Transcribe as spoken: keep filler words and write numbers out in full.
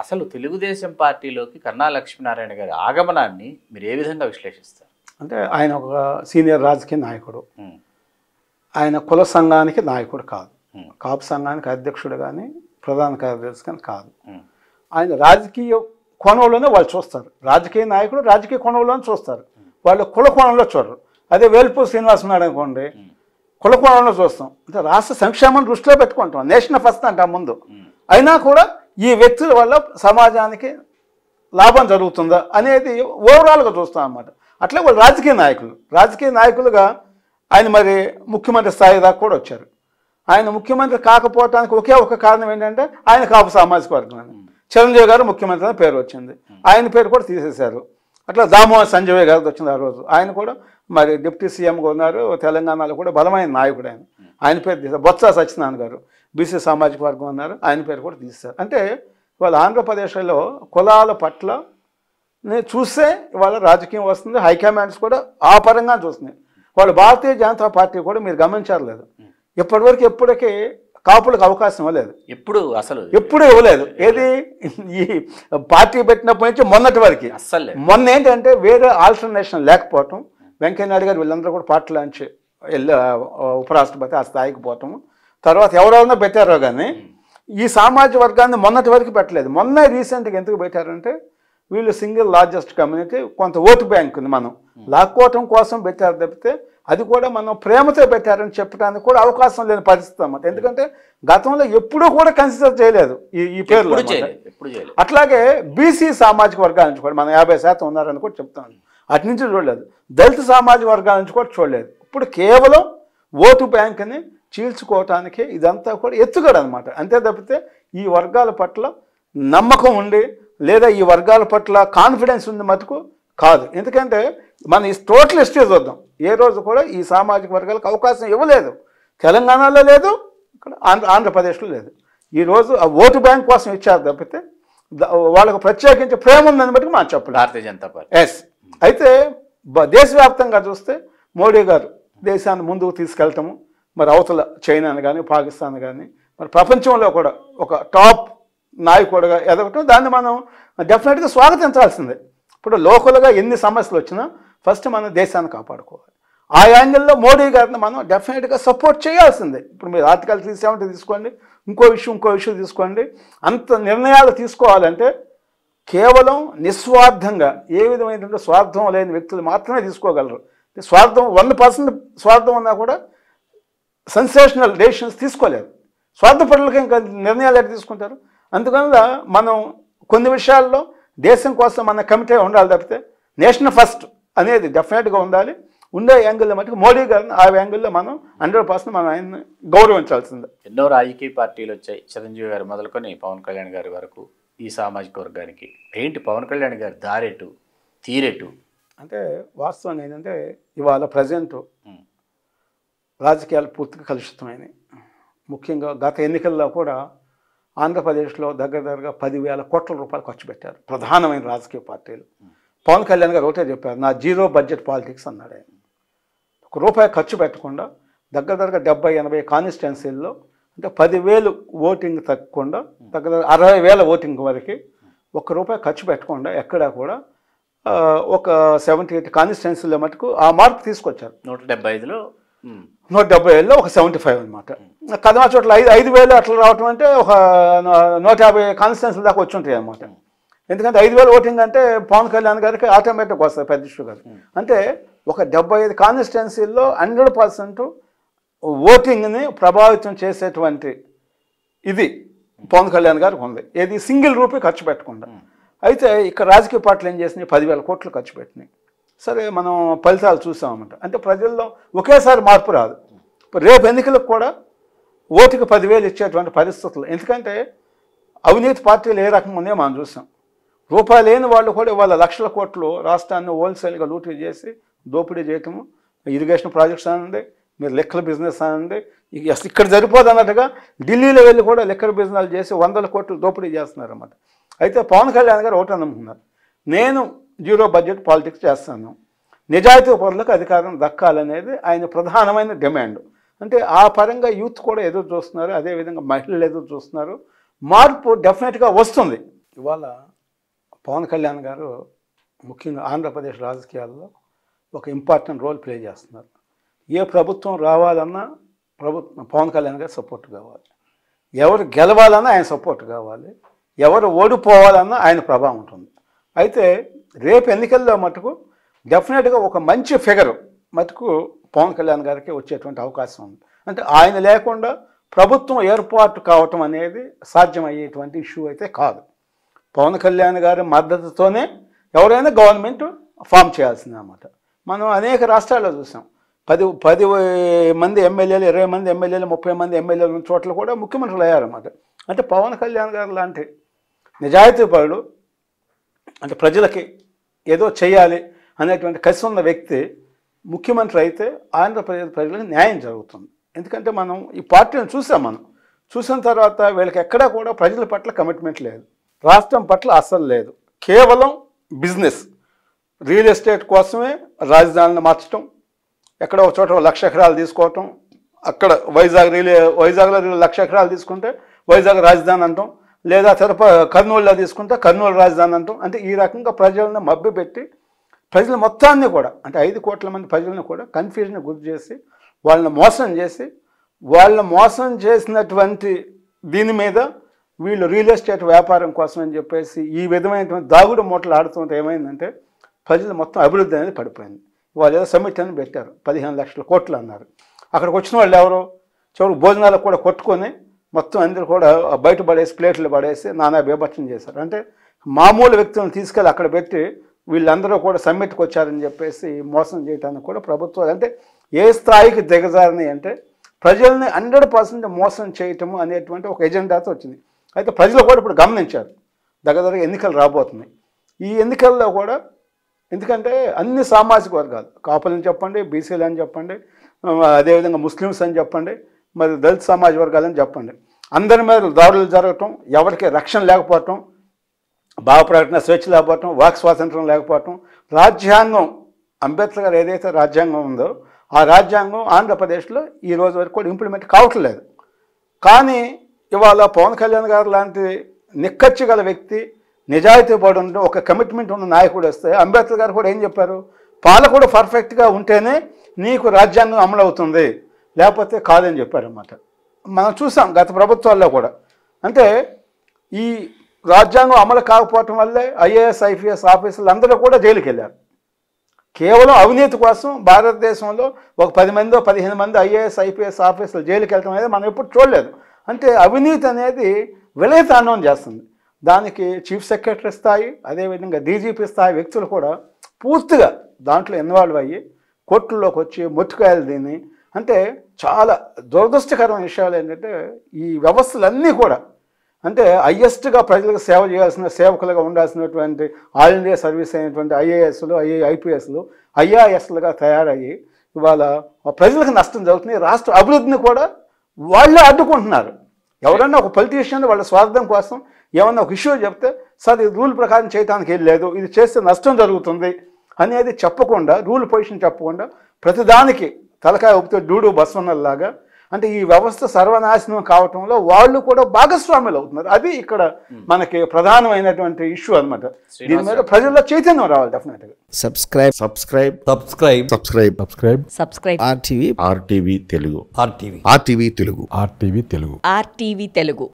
అసలు తెలుగుదేశం పార్టీలోకి కన్నా లక్ష్మీనారాయణ గారి ఆగమనాన్ని మీరు ఏ విధంగా విశ్లేషిస్తారు? అంటే ఆయన ఒక సీనియర్ రాజకీయ నాయకుడు, ఆయన కుల సంఘానికి నాయకుడు కాదు, కాపు సంఘానికి అధ్యక్షుడు కానీ ప్రధాన కార్యదర్శి కానీ కాదు. ఆయన రాజకీయ కోణంలోనే వాళ్ళు చూస్తారు, రాజకీయ నాయకుడు రాజకీయ కోణంలోనే చూస్తారు, వాళ్ళు కుల కోణంలో చూడరు. అదే వేల్పూరి శ్రీనివాసనారాయణ అనుకోండి, కుల కోణంలో చూస్తాం, అంటే రాష్ట్ర సంక్షేమాన్ని దృష్టిలో పెట్టుకుంటాం, నేషనల్ ఫస్ట్ అంటాం ముందు. అయినా కూడా ఈ వ్యక్తుల వల్ల సమాజానికి లాభం జరుగుతుందా అనేది ఓవరాల్గా చూస్తాం అన్నమాట. అట్లే వాళ్ళు రాజకీయ నాయకులు, రాజకీయ నాయకులుగా ఆయన మరి ముఖ్యమంత్రి స్థాయి దాకా కూడా వచ్చారు. ఆయన ముఖ్యమంత్రి కాకపోవటానికి ఒకే ఒక కారణం ఏంటంటే ఆయన కాపు సామాజిక వర్గం. చిరంజీవి గారు ముఖ్యమంత్రి అని పేరు వచ్చింది, ఆయన పేరు కూడా తీసేశారు. అట్లా దామోహన్ సంజయ్ గారికి వచ్చింది ఆ రోజు, ఆయన కూడా మరి డిప్యూటీ సీఎంగా ఉన్నారు, తెలంగాణలో కూడా బలమైన నాయకుడు ఆయన, ఆయన పేరు తీశారు. బొత్స సత్యనారాయణ గారు బీసీ సామాజిక వర్గం ఉన్నారు, ఆయన పేరు కూడా తీశారు. అంటే ఇవాళ ఆంధ్రప్రదేశ్లో కులాల పట్ల చూస్తే ఇవాళ రాజకీయం వస్తుంది, హైకమాండ్స్ కూడా ఆ పరంగా చూస్తున్నాయి. వాళ్ళు భారతీయ జనతా పార్టీ కూడా మీరు గమనించలేదు, ఇప్పటివరకు ఎప్పటికీ కాపులకు అవకాశం ఇవ్వలేదు, ఎప్పుడు అసలు ఎప్పుడు ఇవ్వలేదు. ఏది ఈ పార్టీ పెట్టినప్పటి నుంచి మొన్నటి వరకు అస్సలు. మొన్న ఏంటంటే వేరే ఆల్టర్నేషన్ లేకపోవటం, వెంకయ్యనాయుడు గారు వీళ్ళందరూ కూడా పార్టీలోంచి వెళ్ళి ఉపరాష్ట్రపతి ఆ స్థాయికి పోవటం, తర్వాత ఎవరెవరన్నా పెట్టారో కానీ ఈ సామాజిక వర్గాన్ని మొన్నటి వరకు పెట్టలేదు. మొన్న రీసెంట్గా ఎందుకు పెట్టారంటే వీళ్ళు సింగిల్ లార్జెస్ట్ కమ్యూనిటీ, కొంత ఓటు బ్యాంకుని మనం లాక్కోవటం కోసం పెట్టారు తప్పితే అది కూడా మనం ప్రేమతో పెట్టారని చెప్పడానికి కూడా అవకాశం లేని పరిస్థితి అన్నమాట. ఎందుకంటే గతంలో ఎప్పుడూ కూడా కన్సిడర్ చేయలేదు ఈ ఈ పేర్లు. అట్లాగే బీసీ సామాజిక వర్గాల నుంచి కూడా మనం యాభై శాతం ఉన్నారని కూడా చెప్తాను, అటు నుంచి చూడలేదు. దళిత సామాజిక వర్గాల నుంచి కూడా చూడలేదు. ఇప్పుడు కేవలం ఓటు బ్యాంకుని చీల్చుకోవటానికి ఇదంతా కూడా ఎత్తుగడ అనమాట. అంతే తప్పితే ఈ వర్గాల పట్ల నమ్మకం ఉండి లేదా ఈ వర్గాల పట్ల కాన్ఫిడెన్స్ ఉంది మటుకు కాదు. ఎందుకంటే మనం ఈ టోటల్ హిస్టరీ చూద్దాం, ఏ రోజు కూడా ఈ సామాజిక వర్గాలకు అవకాశం ఇవ్వలేదు. తెలంగాణలో లేదు, ఇక్కడ ఆంధ్ర ఆంధ్రప్రదేశ్లో లేదు. ఈరోజు ఆ ఓటు బ్యాంక్ కోసం ఇచ్చారు తప్పితే వాళ్ళకు ప్రత్యేకించి ప్రేమ ఉందని బట్టి మనం చెప్పలేదు భారతీయ జనతా పార్టీ. ఎస్, అయితే దేశవ్యాప్తంగా చూస్తే మోడీ గారు దేశాన్ని ముందుకు తీసుకెళ్తాము, మరి అవతల చైనాను కానీ పాకిస్తాన్ కానీ మరి ప్రపంచంలో కూడా ఒక టాప్ నాయకుడుగా ఎదగటం, దాన్ని మనం డెఫినెట్గా స్వాగతించాల్సిందే. ఇప్పుడు లోకల్గా ఎన్ని సమస్యలు వచ్చినా ఫస్ట్ మనం దేశాన్ని కాపాడుకోవాలి, ఆ యాంగిల్లో మోడీ గారిని మనం డెఫినెట్గా సపోర్ట్ చేయాల్సిందే. ఇప్పుడు మీరు ఆర్టికల్ త్రీ సెవెంటీ తీసుకోండి, ఇంకో విషయం ఇంకో విషయం తీసుకోండి, అంత నిర్ణయాలు తీసుకోవాలంటే కేవలం నిస్వార్థంగా ఏ విధమైనటువంటి స్వార్థం లేని వ్యక్తులు మాత్రమే తీసుకోగలరు. స్వార్థం వంద పర్సెంట్ స్వార్థం ఉన్నా కూడా సెన్సేషనల్ డెసిషన్స్ తీసుకోలేరు, స్వార్థపరులకు ఇంకా నిర్ణయాలు ఎట్లా తీసుకుంటారు. అందువల్ల మనం కొన్ని విషయాల్లో దేశం కోసం మన కమిటీ ఉండాలి తప్పితే నేషనల్ ఫస్ట్ అనేది డెఫినెట్గా ఉండాలి. ఉండే యాంగిల్లో మటుకు మోడీ గారిని ఆ యాంగిల్లో మనం హండ్రెడ్ పర్సెంట్ మనం ఆయన్ని గౌరవించాల్సిందే. ఎన్నో రాజకీయ పార్టీలు వచ్చాయి, చిరంజీవి గారు మొదలుకొని పవన్ కళ్యాణ్ గారి వరకు ఈ సామాజిక వర్గానికి. ఏంటి పవన్ కళ్యాణ్ గారి దారెటు తీరెటు? అంటే వాస్తవంగా ఏంటంటే ఇవాళ ప్రజెంటు రాజకీయాలు పూర్తిగా కలుషితమైనవి. ముఖ్యంగా గత ఎన్నికల్లో కూడా ఆంధ్రప్రదేశ్లో దగ్గర దగ్గరగా పదివేల కోట్ల రూపాయలు ఖర్చు పెట్టారు ప్రధానమైన రాజకీయ పార్టీలు. పవన్ కళ్యాణ్ గారు ఒకటే చెప్పారు, నా జీరో బడ్జెట్ పాలిటిక్స్ అన్నాడు ఆయన. ఒక రూపాయి ఖర్చు పెట్టకుండా దగ్గర దగ్గర డెబ్బై ఎనభై కాన్స్టిట్యున్సీల్లో అంటే పదివేలు ఓటింగ్ తగ్గకుండా దగ్గర దగ్గర అరవై వేల ఓటింగ్ వరకు ఒక్క రూపాయి ఖర్చు పెట్టకుండా ఎక్కడా కూడా ఒక సెవెంటీ ఎయిట్ కాన్స్టిట్యున్సీల మటుకు ఆ మార్పు తీసుకొచ్చారు. నూట డెబ్బై ఐదులో నూట డెబ్బై వేలలో ఒక సెవెంటీ ఫైవ్ అనమాట. కదమా చోట్ల ఐదు ఐదు వేలు అట్లా రావటం అంటే ఒక నూట యాభై కాన్స్టిట్యున్సీల దాకా వచ్చి ఉంటాయి అనమాట. ఎందుకంటే ఐదు వేలు ఓటింగ్ అంటే పవన్ కళ్యాణ్ గారికి ఆటోమేటిక్ వస్తుంది పెద్ద ఇష్యూ గారు. అంటే ఒక డెబ్బై ఐదు కాన్స్టిట్యున్సీల్లో హండ్రెడ్ పర్సెంట్ ఓటింగ్ని ప్రభావితం చేసేటువంటి ఇది పవన్ కళ్యాణ్ గారికి ఉంది, ఏది సింగిల్ రూపీ ఖర్చు పెట్టకుండా. అయితే ఇక్కడ రాజకీయ పార్టీలు ఏం చేసినాయి, పదివేల కోట్లు ఖర్చు పెట్టినాయి. సరే మనం ఫలితాలు చూసామన్నమాట. అంటే ప్రజల్లో ఒకేసారి మార్పు రాదు. రేపు ఎన్నికలకు కూడా ఓటుకు పదివేలు ఇచ్చేటువంటి పరిస్థితులు, ఎందుకంటే అవినీతి పార్టీలు ఏ రకంగా ఉన్నాయో మనం చూసాం. రూపాయలు లేని వాళ్ళు కూడా ఇవాళ లక్షల కోట్లు రాష్ట్రాన్ని హోల్సేల్గా లూటీ చేసి దోపిడీ చేయటము, ఇరిగేషన్ ప్రాజెక్ట్స్ అనండి, మీరు లెక్కల బిజినెస్ అనండి, ఇక్కడ సరిపోదు అన్నట్టుగా ఢిల్లీలో వెళ్ళి కూడా లెక్కల బిజినెస్ చేసి వందల కోట్లు దోపిడీ చేస్తున్నారు అన్నమాట. అయితే పవన్ కళ్యాణ్ గారు ఒకటి అనుకున్నారు, నేను జీరో బడ్జెట్ పాలిటిక్స్ చేస్తాను, నిజాయితీ పనులకు అధికారం దక్కాలనేది ఆయన ప్రధానమైన డిమాండ్. అంటే ఆ పరంగా యూత్ కూడా ఎదురు చూస్తున్నారు, అదేవిధంగా మహిళలు ఎదురు చూస్తున్నారు. మార్పు డెఫినెట్గా వస్తుంది. ఇవాళ పవన్ కళ్యాణ్ గారు ముఖ్యంగా ఆంధ్రప్రదేశ్ రాజకీయాల్లో ఒక ఇంపార్టెంట్ రోల్ ప్లే చేస్తున్నారు. ఏ ప్రభుత్వం రావాలన్నా ప్రభుత్వం పవన్ కళ్యాణ్ గారు సపోర్ట్ కావాలి, ఎవరు గెలవాలన్నా ఆయన సపోర్ట్ కావాలి, ఎవరు ఓడిపోవాలన్నా ఆయన ప్రభావం ఉంటుంది. అయితే రేపు ఎన్నికల్లో మటుకు డెఫినెట్గా ఒక మంచి ఫిగర్ మటుకు పవన్ కళ్యాణ్ గారికి వచ్చేటువంటి అవకాశం ఉంది. అంటే ఆయన లేకుండా ప్రభుత్వం ఏర్పాటు కావటం అనేది సాధ్యమయ్యేటువంటి ఇష్యూ అయితే కాదు. పవన్ కళ్యాణ్ గారి మద్దతుతోనే ఎవరైనా గవర్నమెంట్ ఫామ్ చేయాల్సింది అన్నమాట. మనం అనేక రాష్ట్రాల్లో చూసాం, పది పది మంది ఎమ్మెల్యేలు, ఇరవై మంది ఎమ్మెల్యేలు, ముప్పై మంది ఎమ్మెల్యేలు ఉన్న చోట్ల కూడా ముఖ్యమంత్రులు అయ్యారన్నమాట. అంటే పవన్ కళ్యాణ్ గారు లాంటి నిజాయితీ పరుడు, అంటే ప్రజలకి ఏదో చేయాలి అనేటువంటి కసి ఉన్న వ్యక్తి ముఖ్యమంత్రి అయితే ఆంధ్రప్రదేశ్ ప్రజలకు న్యాయం జరుగుతుంది. ఎందుకంటే మనం ఈ పార్టీని చూసాం, మనం చూసిన తర్వాత వీళ్ళకి ఎక్కడా కూడా ప్రజల పట్ల కమిట్మెంట్ లేదు, రాష్ట్రం పట్ల అసలు లేదు. కేవలం బిజినెస్, రియల్ ఎస్టేట్ కోసమే రాజధానిని మార్చడం, ఎక్కడ ఒక చోట లక్ష ఎకరాలు తీసుకోవటం, అక్కడ వైజాగ్ రియల్ వైజాగ్లో లక్ష ఎకరాలు తీసుకుంటే వైజాగ్ రాజధాని అంటాం, లేదా తిరుప కర్నూలులో తీసుకుంటే కర్నూలు రాజధాని అంటాం. అంటే ఈ రకంగా ప్రజలను మభ్యపెట్టి ప్రజల మొత్తాన్ని కూడా, అంటే ఐదు కోట్ల మంది ప్రజలను కూడా కన్ఫ్యూజన్ గురి చేసి వాళ్ళని మోసం చేసి వాళ్ళని మోసం చేసినటువంటి దీని మీద వీళ్ళు రియల్ ఎస్టేట్ వ్యాపారం కోసం అని చెప్పేసి ఈ విధమైనటువంటి దాగుడు మూటలు ఆడుతుంటే ఏమైందంటే ప్రజలు మొత్తం అభివృద్ధి అనేది పడిపోయింది. వాళ్ళు ఏదో సమిట్ అని పెట్టారు, పదిహేను లక్షల కోట్లు అన్నారు. అక్కడికి వచ్చిన వాళ్ళు ఎవరు చివరికి భోజనాలకు కూడా కొట్టుకొని మొత్తం అందరూ కూడా బయట పడేసి ప్లేట్లు పడేసి నానా బేభత్సం చేశారు. అంటే మామూలు వ్యక్తులను తీసుకెళ్ళి అక్కడ పెట్టి వీళ్ళందరూ కూడా సమ్మిట్కి వచ్చారని చెప్పేసి మోసం చేయడానికి కూడా ప్రభుత్వాలు అంటే ఏ స్థాయికి దిగజారినాయి అంటే ప్రజల్ని హండ్రెడ్ పర్సెంట్ మోసం చేయటము అనేటువంటి ఒక ఎజెండాతో వచ్చింది. అయితే ప్రజలు కూడా ఇప్పుడు గమనించారు, దగ్గర దగ్గర ఎన్నికలు రాబోతున్నాయి. ఈ ఎన్నికల్లో కూడా ఎందుకంటే అన్ని సామాజిక వర్గాలు, కాపులని చెప్పండి, బీసీలు అని చెప్పండి, అదేవిధంగా ముస్లిమ్స్ అని చెప్పండి, మరి దళిత సమాజ వర్గాలని చెప్పండి, అందరి మీద దాడులు జరగటం, ఎవరికి రక్షణ లేకపోవటం, భావ ప్రకటన స్వేచ్ఛ లేకపోవటం, వాక్ స్వాతంత్రం లేకపోవటం. రాజ్యాంగం అంబేద్కర్ గారు ఏదైతే రాజ్యాంగం ఉందో ఆ రాజ్యాంగం ఆంధ్రప్రదేశ్లో ఈ రోజు వరకు కూడా ఇంప్లిమెంట్ కావట్లేదు. కానీ ఇవాళ పవన్ కళ్యాణ్ గారు లాంటి నిక్కచ్చి గల వ్యక్తి, నిజాయితీ పడి ఒక కమిట్మెంట్ ఉన్న నాయకుడు వస్తే, అంబేద్కర్ గారు కూడా ఏం చెప్పారు, పాలకుడు పర్ఫెక్ట్గా ఉంటేనే నీకు రాజ్యాంగం అమలు అవుతుంది, లేకపోతే కాదని చెప్పారన్నమాట. మనం చూసాం గత ప్రభుత్వాల్లో కూడా. అంటే ఈ రాజ్యాంగం అమలు కాకపోవటం వల్లే ఐఏఎస్ ఐపీఎస్ ఆఫీసర్లు అందరూ కూడా జైలుకి వెళ్ళారు. కేవలం అవినీతి కోసం భారతదేశంలో ఒక పది మందో పదిహేను మంది ఐఏఎస్ ఐపీఎస్ ఆఫీసర్లు జైలుకి వెళ్ళడం అనేది మనం ఎప్పుడు చూడలేదు. అంటే అవినీతి అనేది విలయతాండవం చేస్తుంది. దానికి చీఫ్ సెక్రటరీ స్థాయి, అదేవిధంగా డీజీపీ స్థాయి వ్యక్తులు కూడా పూర్తిగా దాంట్లో ఇన్వాల్వ్ అయ్యి కోర్టుల్లోకి వచ్చి మొత్తుకాయలు దీన్ని. అంటే చాలా దురదృష్టకరమైన విషయాలు ఏంటంటే ఈ వ్యవస్థలన్నీ కూడా, అంటే హయ్యెస్ట్గా ప్రజలకు సేవ చేయాల్సిన సేవకులుగా ఉండాల్సినటువంటి ఆల్ ఇండియా సర్వీస్ అయినటువంటి ఐఏఎస్లు ఐఏ ఐపీఎస్లు ఐఆర్ఎస్లుగా తయారయ్యి ఇవాళ ప్రజలకు నష్టం జరుగుతుంది. రాష్ట్ర అభివృద్ధిని కూడా వాళ్ళే అడ్డుకుంటున్నారు. ఎవరన్నా ఒక పొలిటీషియన్ వాళ్ళ స్వార్థం కోసం ఏమన్నా ఒక ఇష్యూ చెప్తే, సార్ ఇది రూల్ ప్రకారం చేయడానికి లేదు, ఇది చేస్తే నష్టం జరుగుతుంది అనేది చెప్పకుండా, రూల్ పొజిషన్ చెప్పకుండా ప్రతిదానికి తలకాయ ఊపితే డూడు బస్వన్నల్లాగా అంటే ఈ వ్యవస్థ సర్వనాశనం కావటంలో వాళ్ళు కూడా భాగస్వాములు అవుతున్నారు. అది ఇక్కడ మనకి ప్రధానమైనటువంటి ఇష్యూ అన్నమాట. దీని మీద ప్రజల్లో చైతన్యం రావాలి డెఫినెట్ గా. Subscribe subscribe subscribe subscribe subscribe subscribe RTV RTV Telugu RTV RTV Telugu RTV Telugu RTV Telugu.